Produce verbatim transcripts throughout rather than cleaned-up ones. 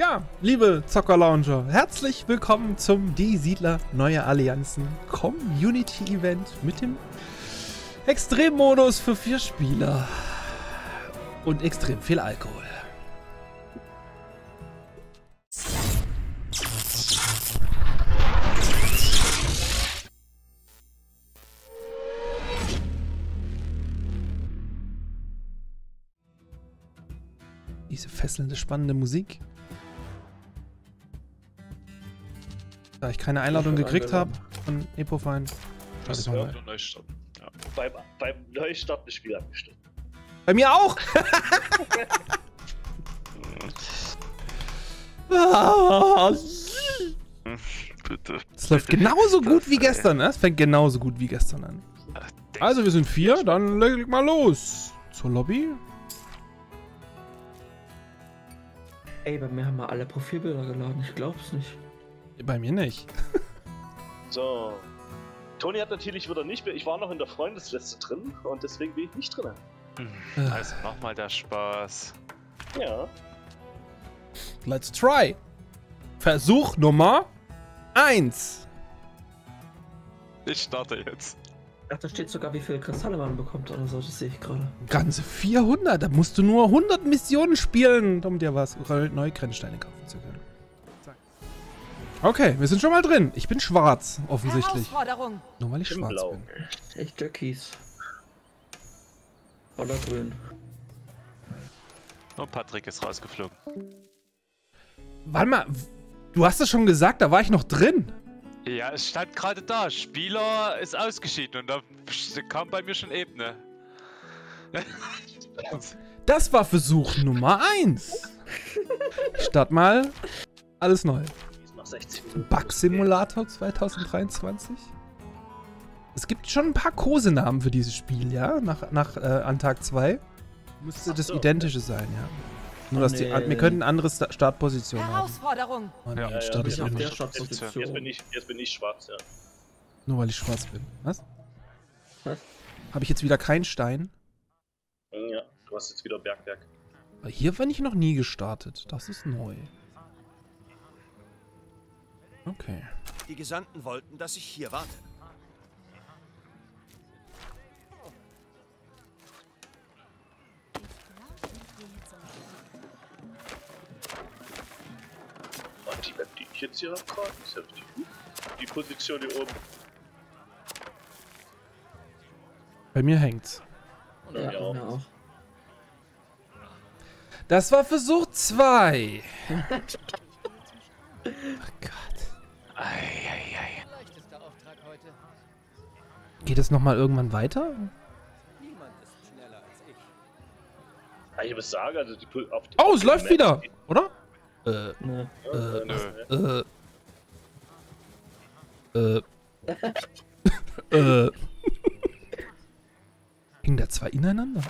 Ja, liebe Zocker Lounger, herzlich willkommen zum Die Siedler: Neue Allianzen Community Event mit dem Extremmodus für vier Spieler und extrem viel Alkohol. Diese fesselnde, spannende Musik. Da ich keine Einladung gekriegt habe von EpoFinds. Das ist ja nur Neustart. Ja. Beim, beim Neustart das Spiel abgestimmt. Bei mir auch! Bitte. Es läuft genauso gut wie gestern, ne? Es fängt genauso gut wie gestern an. Also wir sind vier, dann leg mal los. Zur Lobby. Ey, bei mir haben wir alle Profilbilder geladen, ich glaub's nicht. Bei mir nicht. So. Toni hat natürlich wieder nicht. Ich war noch in der Freundesliste drin und deswegen bin ich nicht drin. Also nochmal der Spaß. Ja. Let's try. Versuch Nummer eins. Ich starte jetzt. Ach, da steht sogar, wie viele Kristalle man bekommt oder so, das sehe ich gerade. Ganze vierhundert, da musst du nur hundert Missionen spielen, um dir was neue Grenzsteine kaufen zu können. Okay, wir sind schon mal drin. Ich bin schwarz, offensichtlich. Nur weil ich schwarz Blau. bin. Echt Jackies. Oder grün. Nur Patrick ist rausgeflogen. Warte mal, du hast es schon gesagt, da war ich noch drin. Ja, es stand gerade da. Spieler ist ausgeschieden und da kam bei mir schon Ebene. Das war Versuch Nummer eins. Start mal alles neu. Bug-Simulator zwanzig dreiundzwanzig? Es gibt schon ein paar Kosenamen für dieses Spiel, ja? Nach, nach äh, an Tag zwei. Müsste so, das Identische okay. sein, ja. Nur, oh, dass nee. die, wir könnten eine andere Sta Startposition Herausforderung. haben. Ja, ja, Start ja, ich auf der Startposition. Jetzt bin ich, jetzt bin ich schwarz, ja. Nur weil ich schwarz bin. Was? Was? Habe ich jetzt wieder keinen Stein? Ja, du hast jetzt wieder Bergwerk. Aber hier bin ich noch nie gestartet. Das ist neu. Okay. Die Gesandten wollten, dass ich hier warte. Und die Map, die ich jetzt hier habe, ist ja die Position hier oben. Bei mir hängt's. Oder ja, mir auch. Genau. Das war Versuch zwei. Oh Gott. Ei, ei, ei. Geht es nochmal irgendwann weiter? Niemand ist schneller als ich. Kann ich was sagen? Also die auf die oh, es läuft Map wieder, geht. oder? Äh, nö. Äh, nö. Äh, äh, äh. Hingen da zwei ineinander?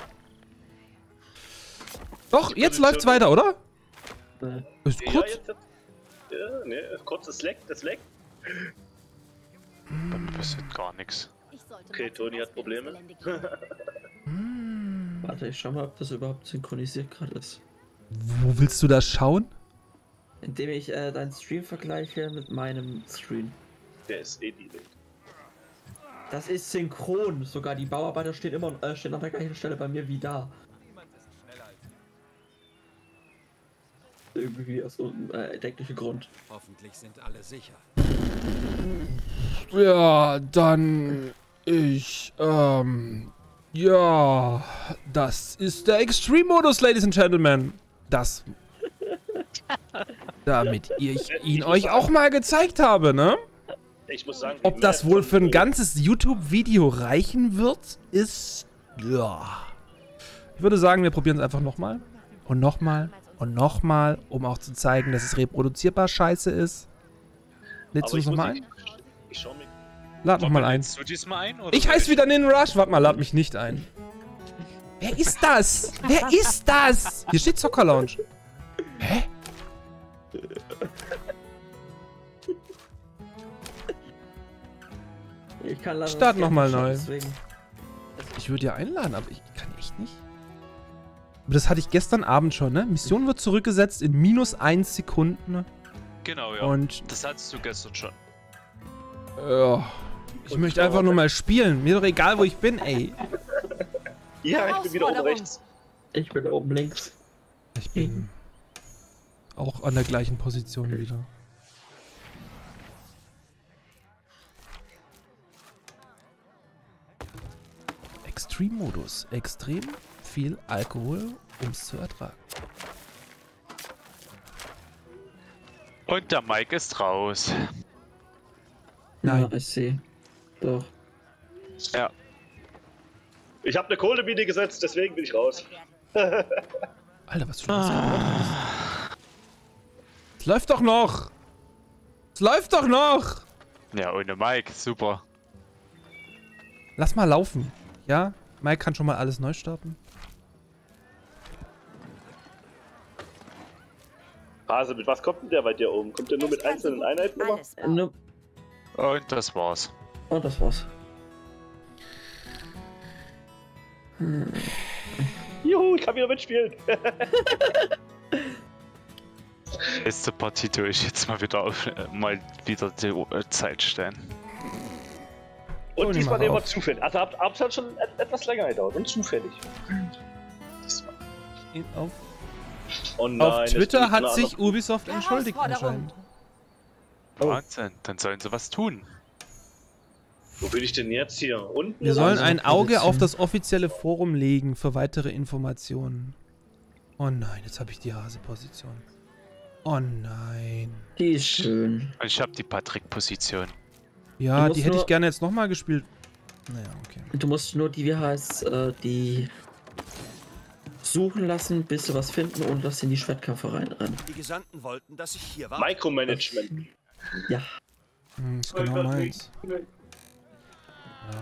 Doch, jetzt läuft's weiter, oder? Äh. Ist kurz. Ja, Ja, ne, kurzes Leck, das Leck. Bei mir passiert gar nichts. Okay, Toni hat Probleme. Warte, ich schau mal, ob das überhaupt synchronisiert gerade ist. Wo willst du das schauen? Indem ich äh, deinen Stream vergleiche mit meinem Stream. Der ist eh die Welt. Das ist synchron. Sogar die Bauarbeiter stehen immer äh, stehen an der gleichen Stelle bei mir wie da. Irgendwie aus einem erdenklichen Grund. Hoffentlich sind alle sicher. Ja, dann ich, ähm, ja, das ist der Extreme-Modus, Ladies and Gentlemen. Das, damit ich ihn euch auch mal gezeigt habe, ne? Ich muss sagen, ob das wohl für ein ganzes YouTube-Video reichen wird, ist, ja. Ich würde sagen, wir probieren es einfach nochmal und nochmal. Und nochmal, um auch zu zeigen, dass es reproduzierbar scheiße ist. Lädst du uns nochmal ein? Ich schau mich. Lad nochmal ein. Du diesmal ein oder ich heiße wieder Ninrush. Warte mal, lad mich nicht ein. Wer ist das? Wer ist das? Hier steht Zocker Lounge. Hä? Ich kann leider Start nochmal neu. Deswegen. Ich würde ja einladen, aber ich kann echt nicht. Aber das hatte ich gestern Abend schon, ne? Mission wird zurückgesetzt in minus eins Sekunden. Genau, ja. Und das hattest du gestern schon. Ja. Ich Und möchte einfach nur mal spielen. Mir doch egal, wo ich bin, ey. Ja, ich bin wieder oben rechts. Ich bin oben links. Ich bin auch an der gleichen Position wieder. Extrem-Modus. Extrem viel Alkohol, um es zu ertragen. Und der Mike ist raus. Nein, ja, ich sehe. Doch. Ja. Ich habe eine Kohlemine gesetzt, deswegen bin ich raus. Alter, was für ein ah. Es läuft doch noch! Es läuft doch noch! Ja, ohne Mike, super. Lass mal laufen, ja? Mike kann schon mal alles neu starten. Hase, mit was kommt denn der bei dir um? Kommt der nur mit einzelnen Einheiten um? Und das war's. Und das war's. Hm. Juhu, ich kann wieder mitspielen. Letzte Partie tue ich jetzt mal wieder auf, äh, mal wieder die äh, Zeit stellen. Und oh, diesmal immer zufällig. Also ab, ab hat schon et etwas länger gedauert und zufällig. Diesmal. Auf, oh nein, auf Twitter hat sich Ubisoft entschuldigt anscheinend. Oh. Wahnsinn, dann sollen sie was tun. Wo bin ich denn jetzt hier? Unten? Wir sollen ein Auge auf das offizielle Forum legen für weitere Informationen. Oh nein, jetzt habe ich die Hase-Position. Oh nein. Die ist schön. Ich habe die Patrick-Position. Ja, die hätte ich gerne jetzt nochmal gespielt. Naja, okay. Du musst nur die, wie heißt, äh, die suchen lassen, bis sie was finden und dass sie in die Schwertkämpfe reinrennen. Die Gesandten wollten, dass ich hier war. Micromanagement. Ja. Hm, ist genau meins. Ja.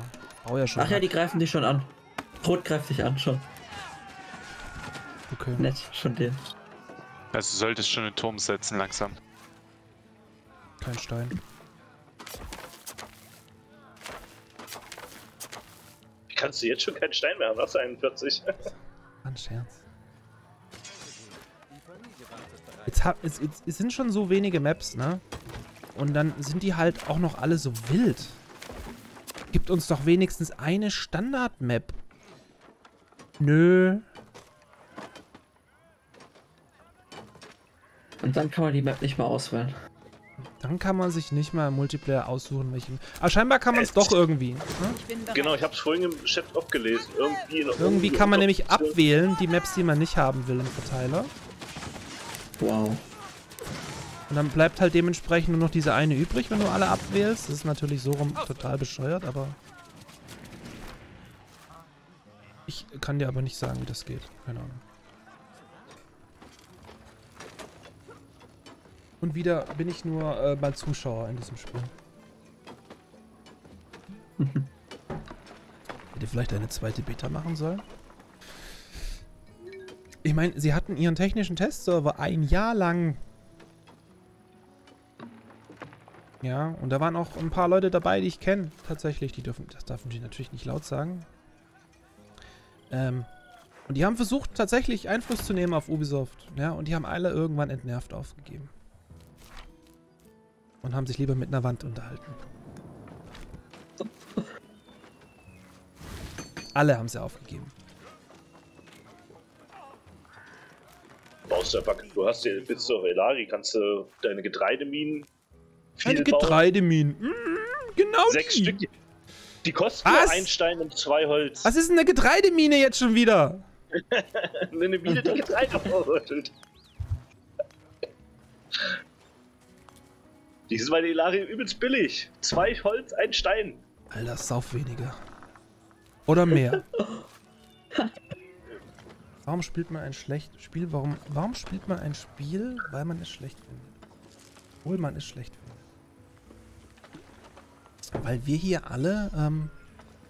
Oh, ja, schon. Ach ja, die greifen dich schon an. Rot greift dich an schon. Okay. Nett, schon den. Also solltest schon den Turm setzen langsam. Kein Stein. Wie kannst du jetzt schon keinen Stein mehr haben? Was einundvierzig? Ein Scherz. Jetzt, hab, jetzt, jetzt, jetzt sind schon so wenige Maps, ne? Und dann sind die halt auch noch alle so wild. Gibt uns doch wenigstens eine Standard-Map. Nö. Und dann kann man die Map nicht mal auswählen. Dann kann man sich nicht mal im Multiplayer aussuchen, welche. Aber scheinbar kann man es doch irgendwie. Ne? Ich genau, ich habe es vorhin im Chat abgelesen. Irgendwie, irgendwie, irgendwie kann man nämlich abwählen, die Maps, die man nicht haben will im Verteiler. Wow. Und dann bleibt halt dementsprechend nur noch diese eine übrig, wenn du alle abwählst. Das ist natürlich so rum total bescheuert, aber... Ich kann dir aber nicht sagen, wie das geht. Keine Ahnung. Und wieder bin ich nur äh, mal Zuschauer in diesem Spiel. Hätte vielleicht eine zweite Beta machen sollen? Ich meine, sie hatten ihren technischen Testserver ein Jahr lang... Ja, und da waren auch ein paar Leute dabei, die ich kenne. Tatsächlich, die dürfen, das dürfen die natürlich nicht laut sagen. Ähm, und die haben versucht, tatsächlich Einfluss zu nehmen auf Ubisoft. Ja, und die haben alle irgendwann entnervt aufgegeben. Und haben sich lieber mit einer Wand unterhalten. Alle haben sie aufgegeben. Du hast ja bis zur Elari, kannst du deine Getreideminen. Eine Getreideminen. Mmh, genau. Sechs die. Stück. Die kosten nur ein Stein und zwei Holz. Was ist denn eine Getreidemine jetzt schon wieder? Eine Mine, die Getreide verrötelt. Die ist bei den Ilari übelst billig. Zwei Holz, ein Stein. Alter, sauf weniger. Oder mehr. Warum spielt man ein schlechtes Spiel? Warum, warum spielt man ein Spiel, weil man es schlecht findet? Obwohl man es schlecht findet. Weil wir hier alle ähm,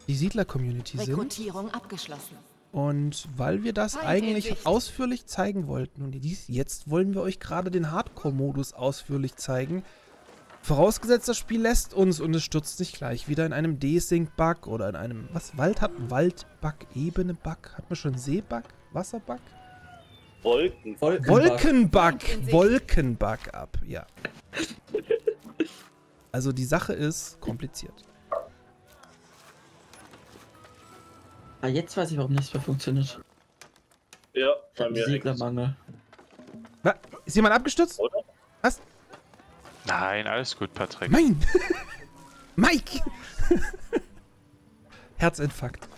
die Siedler-Community sind. Rekrutierung abgeschlossen. Und weil wir das eigentlich ausführlich zeigen wollten. Und dies, jetzt wollen wir euch gerade den Hardcore-Modus ausführlich zeigen. Vorausgesetzt, das Spiel lässt uns und es stürzt nicht gleich wieder in einem Desync-Bug oder in einem... Was? Wald hat Wald-Bug, Ebene-Bug? Hat man schon See-Bug? Wasser-Bug? Wolken. Wolkenbug. Wolkenbug ab, ja. Also die Sache ist kompliziert. Ah, jetzt weiß ich, warum nichts mehr funktioniert. Ja, bei mir Siedlermangel. Was? Ist jemand abgestürzt? Oder? Was? Nein, alles gut, Patrick. Nein! Mike! Herzinfarkt.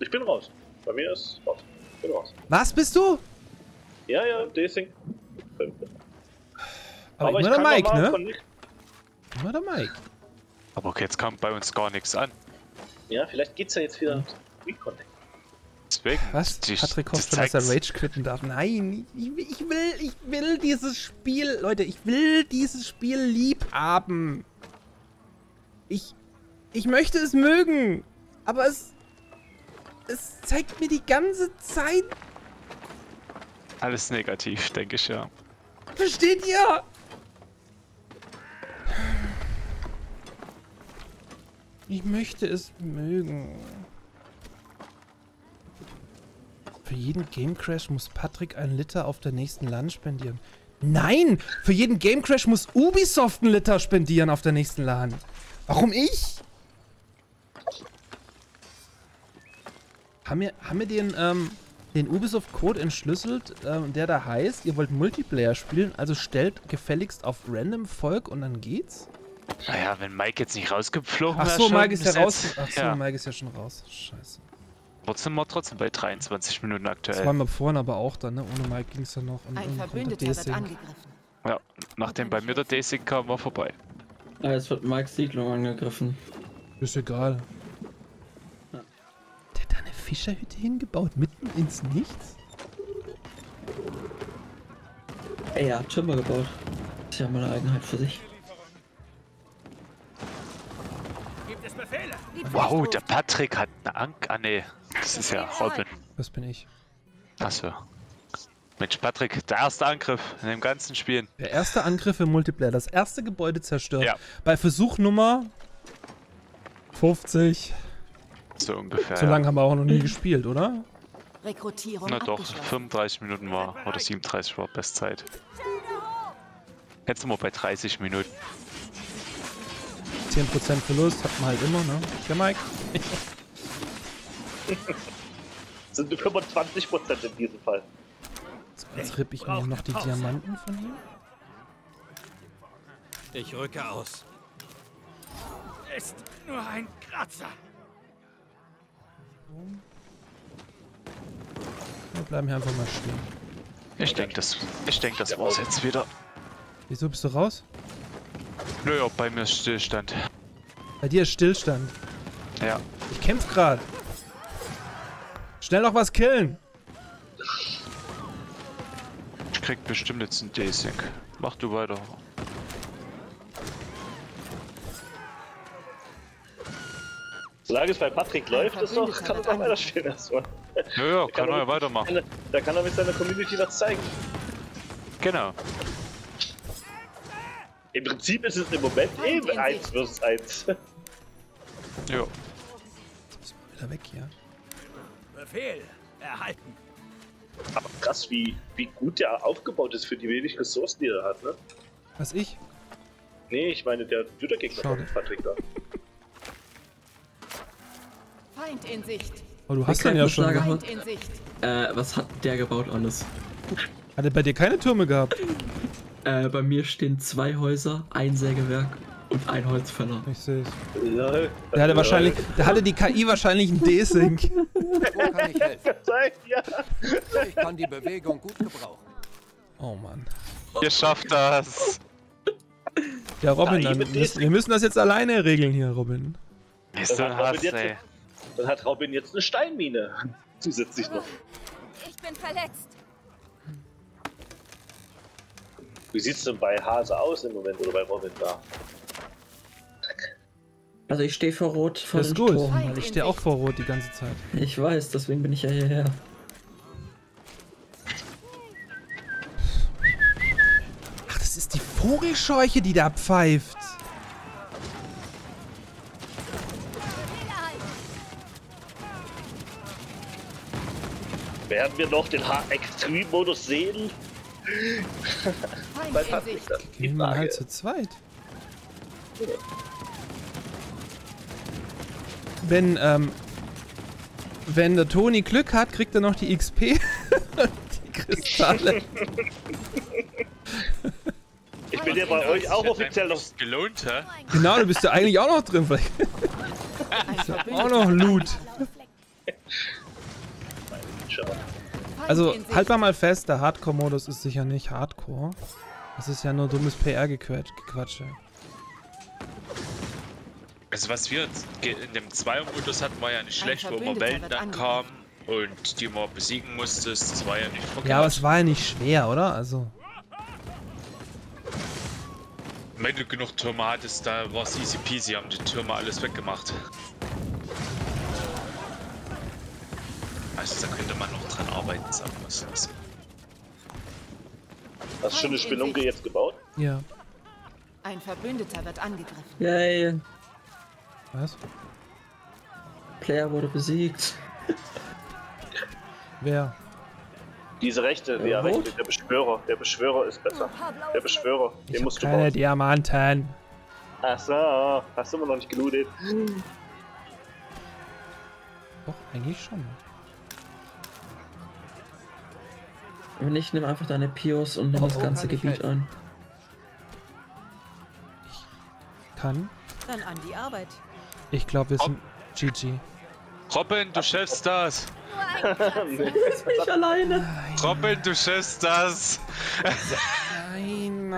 Ich bin raus. Bei mir ist raus. Ich bin raus. Was bist du? Ja, ja, Desing. Aber, Aber ich der Mike, mal ne? Von... Immer der Mike. Aber okay, jetzt kommt bei uns gar nichts an. Ja, vielleicht geht's ja jetzt wieder ums Reconnect. Deswegen. Was? Die, Patrick hofft schon, dass er Rage quitten darf. Nein, ich, ich will, ich will dieses Spiel, Leute, ich will dieses Spiel lieb haben. Ich, ich möchte es mögen, aber es, es zeigt mir die ganze Zeit... Alles negativ, denke ich, ja. Versteht ihr? Ich möchte es mögen. Für jeden Game Crash muss Patrick ein Liter auf der nächsten LAN spendieren. Nein! Für jeden Game Crash muss Ubisoft ein Liter spendieren auf der nächsten LAN. Warum ich? Haben wir, haben wir den, ähm, den Ubisoft-Code entschlüsselt, ähm, der da heißt, ihr wollt Multiplayer spielen, also stellt gefälligst auf Random Volk und dann geht's? Naja, wenn Mike jetzt nicht rausgeflogen wäre. Achso, Mike ist ja raus. Achso, ja. Mike ist ja schon raus. Scheiße. Trotzdem war trotzdem bei dreiundzwanzig Minuten aktuell. Das waren wir vorhin aber auch dann, ne? Ohne Mike ging es ja noch. Und, Ein und Verbündeter wird angegriffen. Ja, nachdem bei mir der Desing kam, war vorbei. Ja, jetzt wird Mikes Siedlung angegriffen. Ist egal. Ja. Der hat da eine Fischerhütte hingebaut, mitten ins Nichts? Ey, er hat schon mal gebaut. Das ist ja mal eine Eigenheit für sich. Wow, der Patrick hat eine Ank... Ah ne, das ist ja Robin. Das bin ich. Achso. Mensch, Patrick, der erste Angriff in dem ganzen Spiel. Der erste Angriff im Multiplayer, das erste Gebäude zerstört. Ja. Bei Versuch Nummer... fünfzig. So ungefähr. So lange haben wir auch noch nie gespielt, oder? Rekrutierung. Na doch, fünfunddreißig Minuten war, oder siebenunddreißig war Bestzeit. Jetzt sind wir bei dreißig Minuten. zehn Prozent Verlust hat man halt immer, ne? Ja, Mike? Sind wir fünfundzwanzig Prozent in diesem Fall. Jetzt rippe ich mir noch die Diamanten von hier. Ich rücke aus. Ist nur ein Kratzer. Wir bleiben hier einfach mal stehen. Ich denke, das, ich denke, das war's jetzt wieder. Wieso bist du raus? Nö, auch bei mir ist Stillstand. Bei dir ist Stillstand? Ja. Ich kämpf gerade. Schnell noch was killen! Ich krieg bestimmt jetzt einen Desync. Mach du weiter. Solange es bei Patrick läuft, ist doch, kann er doch weiterspielen erstmal. Ja, ja, kann er ja weitermachen. Da kann er mit seiner Community was zeigen. Genau. Im Prinzip ist es im Moment eben eins versus eins. Jo. Jetzt müssen wir wieder weg hier. Befehl erhalten. Aber krass, wie, wie gut der aufgebaut ist für die wenigen Ressourcen, die er hat, ne? Was, ich? Nee, ich meine, der Computergegner von Patrick da. Feind in Sicht. Oh, du hast den ja schon gehabt. Äh, was hat der gebaut, Honest? Hat er bei dir keine Türme gehabt? Äh, bei mir stehen zwei Häuser, ein Sägewerk und ein Holzfäller. Ich sehe es. Da hatte wahrscheinlich, da hatte die K I wahrscheinlich einen Desync. Wo kann ich helfen? Ich kann die Bewegung gut gebrauchen. Oh Mann. Ihr schafft das. Ja, Robin, dann müssen, wir müssen das jetzt alleine regeln hier, Robin. Ist dann, hat Robin jetzt, ey. Dann hat Robin jetzt eine Steinmine. Zusätzlich noch. Ich bin verletzt. Wie sieht's denn bei Hase aus im Moment oder bei Robin da? Also ich stehe vor Rot vor dem Sturm. Weil ich stehe auch vor Rot die ganze Zeit. Ich weiß, deswegen bin ich ja hierher. Ach, das ist die Vogelscheuche, die da pfeift. Werden wir noch den H-Extrem-Modus sehen? Was hat sich das? Die Frage. Mal halt zu zweit. Ja. Wenn, ähm, wenn der Toni Glück hat, kriegt er noch die X P und die Kristalle. Ich bin ja bei euch auch offiziell noch gelohnt, hä? Genau, du bist ja eigentlich auch noch drin, vielleicht. Ist ja auch noch Loot. Also, halt mal mal fest, der Hardcore-Modus ist sicher nicht Hardcore. Das ist ja nur dummes P R-Gequatsche. Also was wir in dem Zweier-Modus hatten, war ja nicht schlecht, wo man Wellen dann kamen und die man besiegen musste, das war ja nicht verkehrt. Ja, aber es war ja nicht schwer, oder? Also... Wenn du genug Türme hattest, da war es easy peasy, haben die Türme alles weggemacht. Also da könnte man noch dran arbeiten, sagen wir es. Hast du schon eine Spelunke jetzt gebaut? Ja. Ein Verbündeter wird angegriffen. Yay. Was? Player wurde besiegt. Wer? Diese Rechte, der, der, Rechte, der Beschwörer. Der Beschwörer ist besser. Der Beschwörer, den ich musst du bauen. Keine Diamanten. Achso, hast du immer noch nicht gelootet. Doch, eigentlich schon. Wenn ich nehme einfach deine Pios und nehme oh, das ganze Gebiet halt ein. Ich kann. Dann an die Arbeit. Ich glaube, wir sind Rob G G. Robin, du schaffst das! Nee, ich bin nicht alleine! Nein. Robin, du schaffst das! Nein!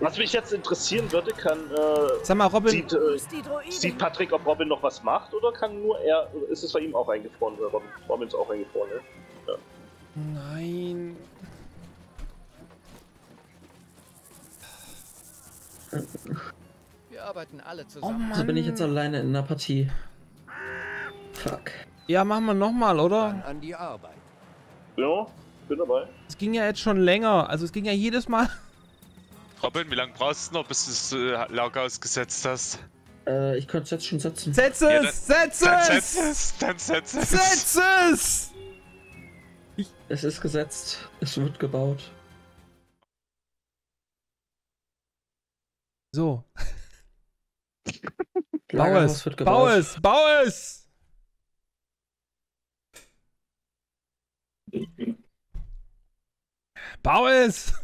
Was mich jetzt interessieren würde, kann. Äh, Sag mal, Robin. Sieht, äh, sieht Patrick, ob Robin noch was macht oder kann nur er. Ist es bei ihm auch eingefroren? Oder Robin, Robin ist auch eingefroren, ne? Ja. Nein! Wir arbeiten alle zusammen. Oh, so bin ich jetzt alleine in einer Partie. Fuck. Ja, machen wir nochmal, oder? Dann an die Arbeit. Ja, bin dabei. Es ging ja jetzt schon länger, also es ging ja jedes Mal. Robin, wie lange brauchst du noch, bis du das äh, Lager ausgesetzt hast? Äh, ich könnte es jetzt schon setzen. Setz es! Ja, dann, setz es! Dann setz es! Dann setz es! Setz es! Ich es ist gesetzt. Es wird gebaut. So. Bau es, bau es, bau es! Bau es!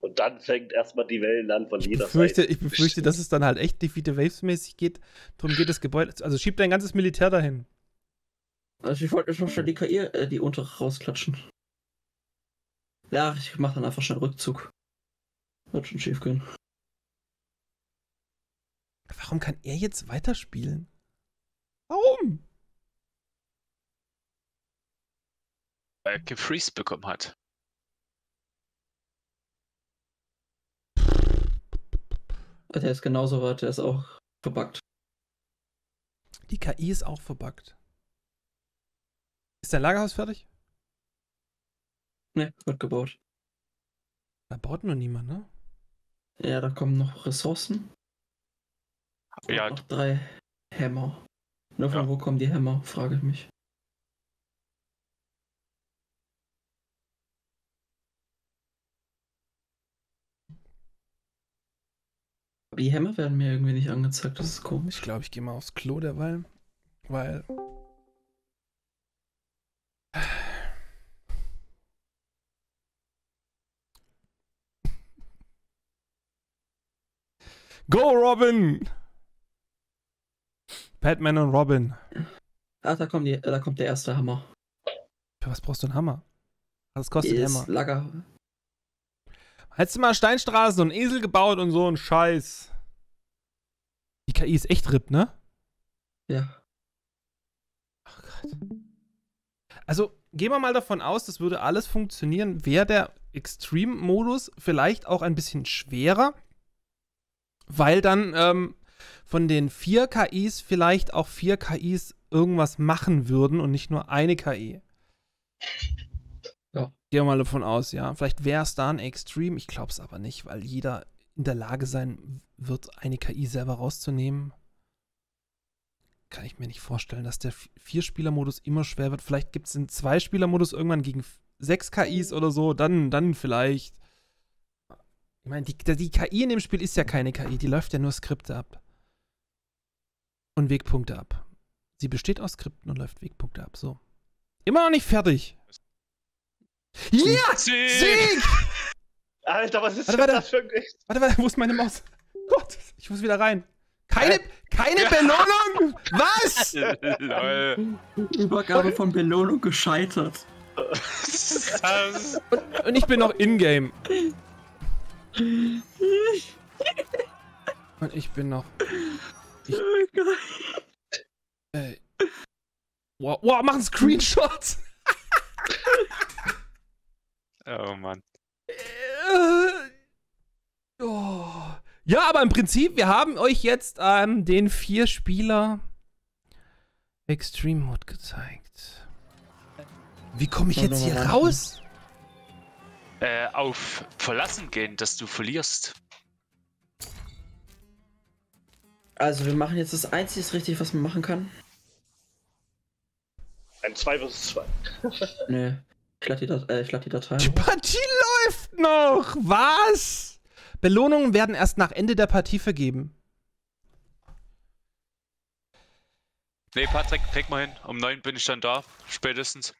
Und dann fängt erstmal die Wellen an von jeder Seite. Ich befürchte, dass es dann halt echt defeated Waves-mäßig geht. Darum geht das Gebäude. Also schieb dein ganzes Militär dahin. Also ich wollte schon schon die K I, äh, die untere rausklatschen. Ja, ich mach dann einfach schnell Rückzug. Wird schon schief gehen. Warum kann er jetzt weiterspielen? Warum? Weil er gefreeze bekommen hat. Der ist genauso weit, der ist auch verbuggt. Die K I ist auch verbuggt. Ist dein Lagerhaus fertig? Ne, wird gebaut. Da baut nur niemand, ne? Ja, da kommen noch Ressourcen. Und ja. Noch drei Hämmer. Nur von ja. Wo kommen die Hämmer, frage ich mich. Aber die Hämmer werden mir irgendwie nicht angezeigt, das ist komisch. Ich glaube, ich gehe mal aufs Klo derweil, weil... Go, Robin! Batman und Robin. Ach, da kommt, die, da kommt der erste Hammer. Für was brauchst du einen Hammer? Was kostet ein Hammer? Lager. Hättest du mal Steinstraßen und Esel gebaut und so ein Scheiß. Die K I ist echt RIP, ne? Ja. Ach Gott. Also, gehen wir mal davon aus, das würde alles funktionieren. Wäre der Extreme-Modus vielleicht auch ein bisschen schwerer? Weil dann ähm, von den vier K Is vielleicht auch vier K Is irgendwas machen würden und nicht nur eine K I. Ja. Gehen wir mal davon aus, ja. Vielleicht wäre es da ein Extreme, ich glaube es aber nicht, weil jeder in der Lage sein wird, eine K I selber rauszunehmen. kann ich mir nicht vorstellen, dass der Vier-Spieler-Modus immer schwer wird. Vielleicht gibt es den Zwei-Spieler-Modus irgendwann gegen sechs K Is oder so. Dann, dann vielleicht. Ich meine, die, die K I in dem Spiel ist ja keine K I. Die läuft ja nur Skripte ab. Und Wegpunkte ab. Sie besteht aus Skripten und läuft Wegpunkte ab. So. Immer noch nicht fertig. Ja! Sieg! Sieg! Alter, was ist warte, warte, das für ein Gesicht? Warte, warte, wo ist meine Maus? Gott, ich muss wieder rein. Keine, keine Belohnung? Was? Übergabe von Belohnung gescheitert. und, und ich bin noch in-game. Und ich bin noch... Ich, äh, wow, wow, mach einen Screenshot! Oh Mann. Äh, oh. Ja, aber im Prinzip, wir haben euch jetzt ähm, den Vier-Spieler Extreme Mode gezeigt. Wie komme ich jetzt hier raus? Äh, auf Verlassen gehen, dass du verlierst. Also wir machen jetzt das einzige richtig, was man machen kann. Ein zwei versus zwei. Nee. Ich lade die, Dat äh, lad die Datei. Die Partie läuft noch! Was? Belohnungen werden erst nach Ende der Partie vergeben. Nee, Patrick, krieg mal hin. Um neun bin ich dann da. Spätestens.